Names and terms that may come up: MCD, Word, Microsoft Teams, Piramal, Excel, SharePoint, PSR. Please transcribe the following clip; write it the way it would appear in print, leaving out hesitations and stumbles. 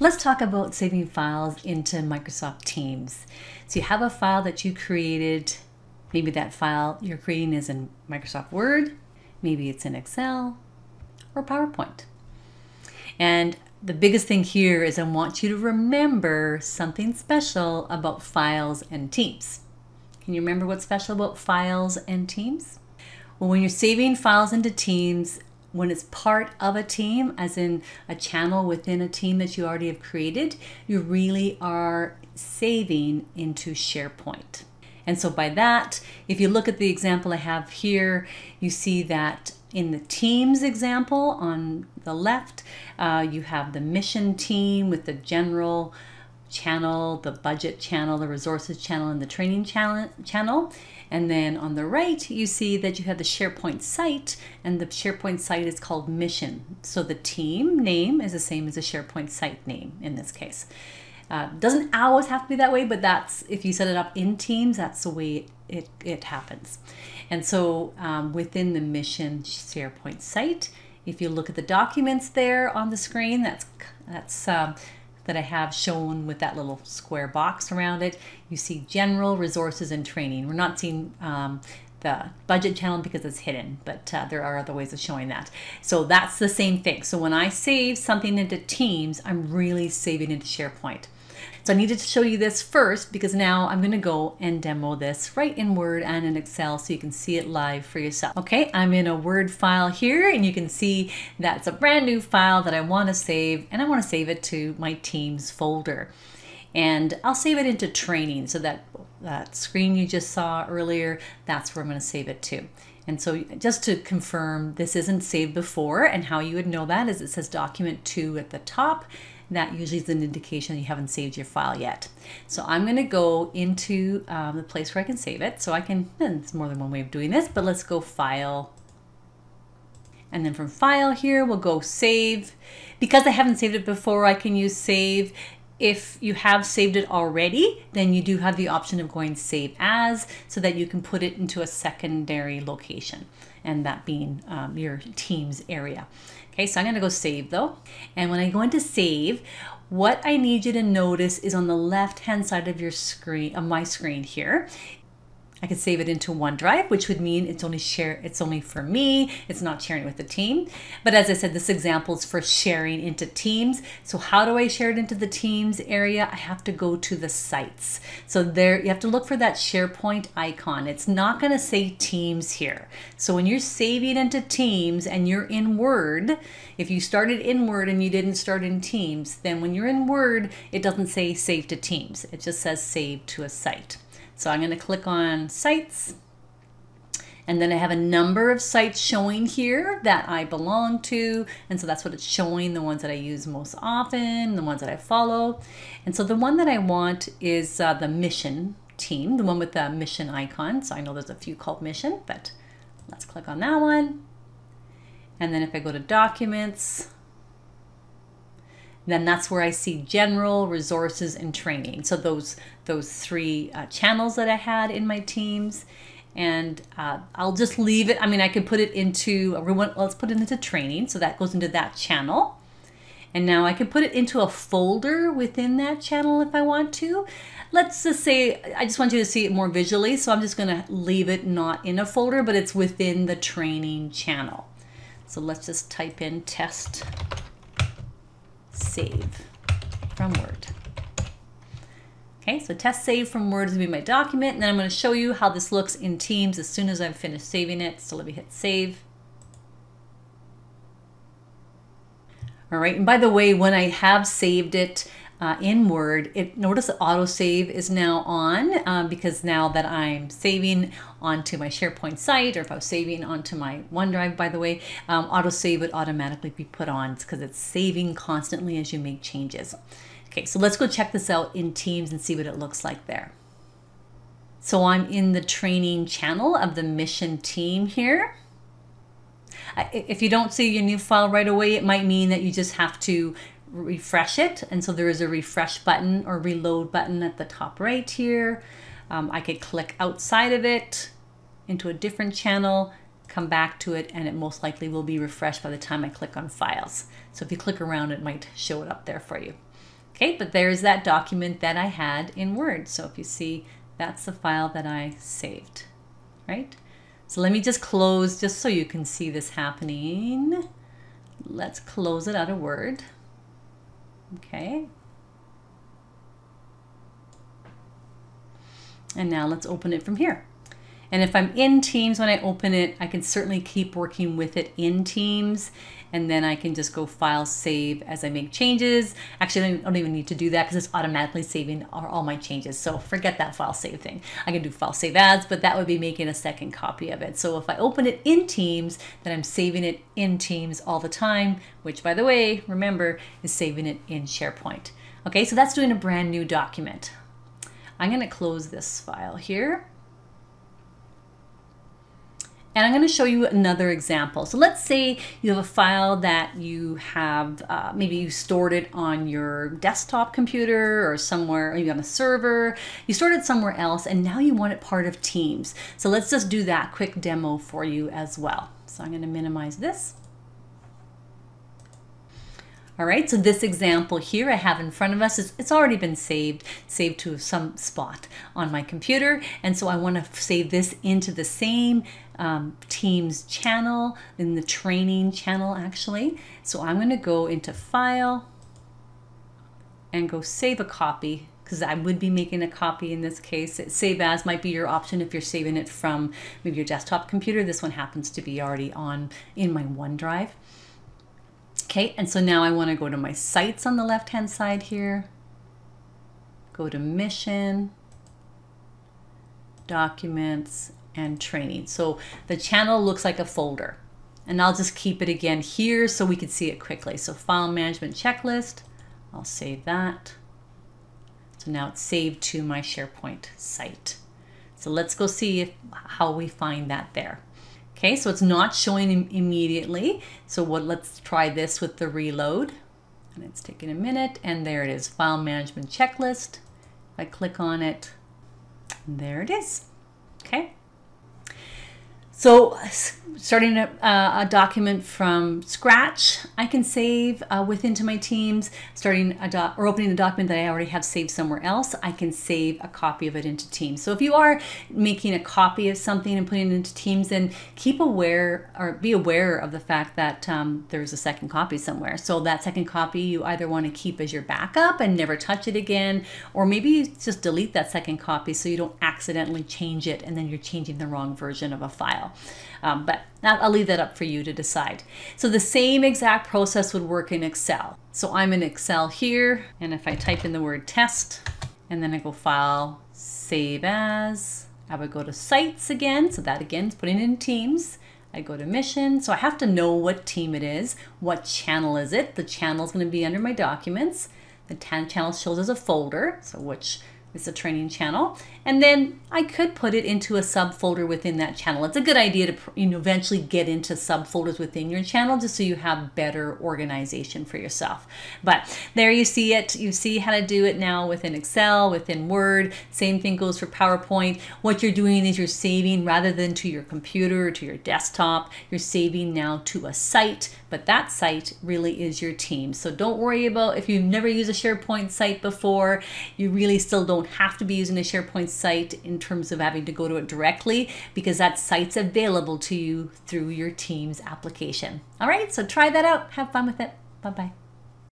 Let's talk about saving files into Microsoft Teams. So you have a file that you created. Maybe that file you're creating is in Microsoft Word, maybe it's in Excel or PowerPoint. And the biggest thing here is I want you to remember something special about files and Teams. Can you remember what's special about files and Teams? Well, when you're saving files into Teams, when it's part of a team, as in a channel within a team that you already have created, you really are saving into SharePoint. And so by that, if you look at the example I have here, you see that in the Teams example on the left, you have the mission team with the general channel, the budget channel, the resources channel, and the training channel. And then on the right, you see that you have the SharePoint site, and the SharePoint site is called Mission. So the team name is the same as the SharePoint site name in this case. Doesn't always have to be that way, but that's, if you set it up in Teams, that's the way it happens. And so within the Mission SharePoint site, if you look at the documents there on the screen, that I have shown with that little square box around it, you see general, resources, and training. We're not seeing the budget channel because it's hidden, but there are other ways of showing that. So that's the same thing. So when I save something into Teams, I'm really saving into SharePoint. So I needed to show you this first because now I'm going to go and demo this right in Word and in Excel so you can see it live for yourself. Okay, I'm in a Word file here, and you can see that's a brand new file that I want to save, and I want to save it to my Teams folder. And I'll save it into training, so that screen you just saw earlier, that's where I'm going to save it to. And so just to confirm, this isn't saved before, and how you would know that is it says document 2 at the top. That usually is an indication you haven't saved your file yet. So I'm going to go into the place where I can save it. So I can, and there's more than one way of doing this, but let's go File. And then from File here, we'll go Save. Because I haven't saved it before, I can use Save. If you have saved it already, then you do have the option of going Save As, so that you can put it into a secondary location, and that being your Teams area. Okay, so I'm going to go Save though. And when I go into Save, what I need you to notice is on the left-hand side of your screen, of my screen here, I can save it into OneDrive, which would mean it's only for me. It's not sharing with the team. But as I said, this example is for sharing into Teams. So how do I share it into the Teams area? I have to go to the sites. So there, you have to look for that SharePoint icon. It's not going to say Teams here. So when you're saving into Teams and you're in Word, if you started in Word and you didn't start in Teams, then when you're in Word, it doesn't say save to Teams. It just says save to a site. So I'm going to click on Sites, and then I have a number of sites showing here that I belong to, and so that's what it's showing, the ones that I use most often, the ones that I follow. And so the one that I want is the Mission team, the one with the Mission icon. So I know there's a few called Mission, but let's click on that one. And then if I go to Documents, then that's where I see general, resources, and training. So those three channels that I had in my Teams. And I'll just leave it. I mean, I could put it into, let's put it into training. So that goes into that channel. And now I can put it into a folder within that channel if I want to. Let's just say, I just want you to see it more visually. So I'm just going to leave it not in a folder, but it's within the training channel. So let's just type in test save from Word. Okay, so test save from Word is going to be my document, and then I'm going to show you how this looks in Teams as soon as I've finished saving it. So let me hit save. All right, and by the way, when I have saved it in Word, notice the autosave is now on because now that I'm saving onto my SharePoint site, or if I was saving onto my OneDrive, by the way, autosave would automatically be put on because it's saving constantly as you make changes. Okay, so let's go check this out in Teams and see what it looks like there. So I'm in the training channel of the Mission team here. If you don't see your new file right away, it might mean that you just have to refresh it, and so there is a refresh button or reload button at the top right here. I could click outside of it into a different channel, come back to it, and it most likely will be refreshed by the time I click on files. So if you click around, it might show it up there for you. Okay, but there's that document that I had in Word. So if you see, that's the file that I saved, right? So let me just close, just so you can see this happening. Let's close it out of Word. Okay. And now let's open it from here. And if I'm in Teams, when I open it, I can certainly keep working with it in Teams. And then I can just go File, Save as I make changes. Actually, I don't even need to do that because it's automatically saving all my changes. So forget that File, Save thing. I can do File, Save As, but that would be making a second copy of it. So if I open it in Teams, then I'm saving it in Teams all the time, which, by the way, remember, is saving it in SharePoint. Okay, so that's doing a brand new document. I'm going to close this file here. And I'm going to show you another example. So let's say you have a file that you have, maybe you stored it on your desktop computer or somewhere, or you have a server, you stored it somewhere else, and now you want it part of Teams. So let's just do that quick demo for you as well. So I'm going to minimize this. All right, so this example here I have in front of us, it's already been saved to some spot on my computer. And so I want to save this into the same Teams channel, in the training channel actually. So I'm going to go into File and go Save a Copy, because I would be making a copy in this case. Save As might be your option if you're saving it from maybe your desktop computer. This one happens to be already on in my OneDrive. Okay, and so now I want to go to my sites on the left-hand side here, go to Mission, Documents, and Training. So the channel looks like a folder, and I'll just keep it again here so we can see it quickly. So File Management Checklist, I'll save that. So now it's saved to my SharePoint site. So let's go see how we find that there. Okay, so it's not showing immediately. So let's try this with the reload. And it's taking a minute, and there it is, File Management Checklist. If I click on it, there it is, okay? So starting a document from scratch, I can save within my Teams. Starting or opening a document that I already have saved somewhere else, I can save a copy of it into Teams. So if you are making a copy of something and putting it into Teams, then be aware of the fact that there's a second copy somewhere. So that second copy you either want to keep as your backup and never touch it again, or maybe you just delete that second copy so you don't accidentally change it and then you're changing the wrong version of a file. But I'll leave that up for you to decide. So the same exact process would work in Excel. So I'm in Excel here, and if I type in the word test, and then I go File, Save As, I would go to Sites again, so that again is putting it in Teams. I go to Mission, so I have to know what team it is, what channel is it. The channel is going to be under my documents. The channel shows as a folder, so which it's a training channel, and then I could put it into a subfolder within that channel. It's a good idea to eventually get into subfolders within your channel just so you have better organization for yourself. But there you see it. You see how to do it now within Excel, within Word. Same thing goes for PowerPoint. What you're doing is you're saving rather than to your computer or to your desktop, you're saving now to a site, but that site really is your team. So don't worry about if you've never used a SharePoint site before, you really still don't have to be using a SharePoint site in terms of having to go to it directly, because that site's available to you through your Teams application. All right, so try that out. Have fun with it. Bye-bye.